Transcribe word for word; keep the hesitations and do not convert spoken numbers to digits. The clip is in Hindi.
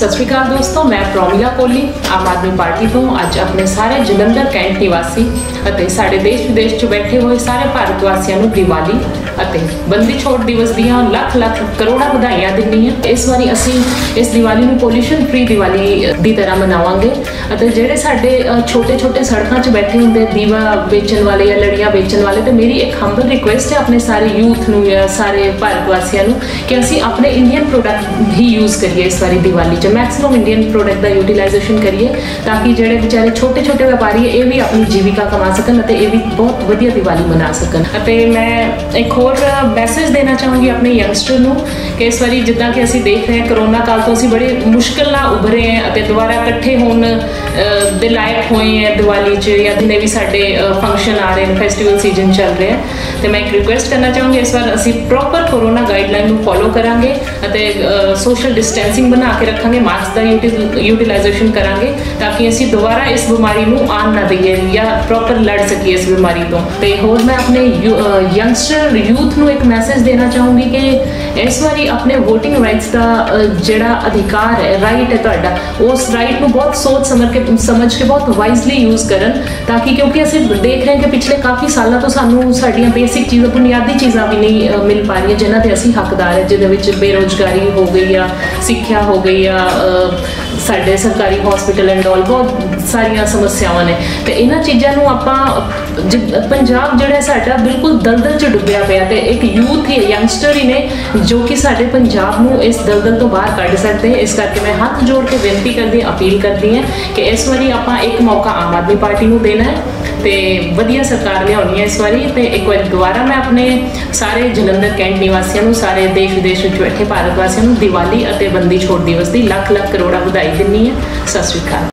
सत श्री अकाल दोस्तों, मैं प्रोमिला कोहली आम आदमी पार्टी तो अज अपने सारे जलंधर कैंट निवासी अते साडे देश विदेश च बैठे हुए सारे भारतवासियों दिवाली अते बंदी छोड़ दिवस दियां लख लख करोड़ा बधाइयां दिंदी हां। इस वारी असी इस दिवाली नूं पोल्यूशन फ्री दिवाली दी तरह मनावांगे अते जिहड़े साडे छोटे छोटे सड़कां च बैठे हुंदे दीवा बेचण वाले या लड़ियां बेचण वाले, तो मेरी एक हंबल रिक्वेस्ट है अपने सारे यूथ नूं या सारे भारतवासियों नूं कि असी अपने इंडियन प्रोडक्ट ही यूज़ करिए। इस वारी दिवाली च मैक्सिमम इंडियन प्रोडक्ट का यूटिलाइजेशन करिए ताकि जेडे बेचारे छोटे छोटे व्यापारी है ये भी अपनी जीविका कमा सकन अते ये भी बहुत वधिया दिवाली मना सकन। अते मैं एक होर मैसेज देना चाहूँगी अपने यंगस्टर नूं कि इस वारी जिद्दां कि असीं देख रहे हैं करोना काल तो असीं बड़े मुश्किल नाल उभरे हैं अते दुबारा इकट्ठे होण दे लायक होए हैं। दिवाली च या जिन्ने भी साडे फंक्शन आ रहे हैं, फैसटिवल सीजन चल रहे हैं, तो मैं एक रिक्वेस्ट करना चाहूँगी इस बार असीं प्रॉपर कोरोना गाइडलाइन नूं फॉलो करांगे अते सोशल डिस्टेंसिंग बना के रखांगे, मास्क का यूटिल यूटिलाइजेशन करांगे ताकि असी दोबारा इस बीमारी को आन ना दईए या प्रॉपर लड़ सकी इस बीमारी तो। ते होर मैं अपने यू, यंगस्टर यूथ को एक मैसेज देना चाहूँगी कि इस बारी अपने वोटिंग राइट्स का जोड़ा अधिकार है, राइट है तुहाडा, उस राइट को बहुत सोच समझ के समझ के बहुत वाइजली यूज़ करन ताकि, क्योंकि असी देख रहे हैं कि पिछले काफ़ी सालों तो सानू साडियां बेसिक चीज़ां बुनियादी चीज़ां भी नहीं मिल पा रही जिन्हां ते असी हकदार है, जिहदे विच बेरोजगारी हो गई या सिक्ख्या हो गई या साढ़े सरकारी हॉस्पिटल एंड ऑल बहुत सारिया समस्यावान ने। तो इन्होंने चीज़ों आप पंजाब जोड़ा साढ़ा बिल्कुल दलदल च डुबया पाया, तो एक यूथ ही यंगस्टर ही ने जो कि साढ़े पंजाब में इस दलदल तो बाहर कढ़ सकते हैं। इस करके मैं हाथ जोड़ के बेनती करती अपील करती है कि इस वारी आप एक मौका आम आदमी पार्टी को देना है तो वधिया सरकार लियानी है इस वारी। तो एक बार दोबारा मैं अपने सारे जलंधर कैंट निवासियों सारे देश विदेश बैठे भारतवासियों दिवाली और बंदी छोड़ दिवस की लख लख करोड़ा ਵਧਾਈ ਦਿੰਨੀ ਹੈ। ਸਤਿ ਸ਼੍ਰੀ ਅਕਾਲ।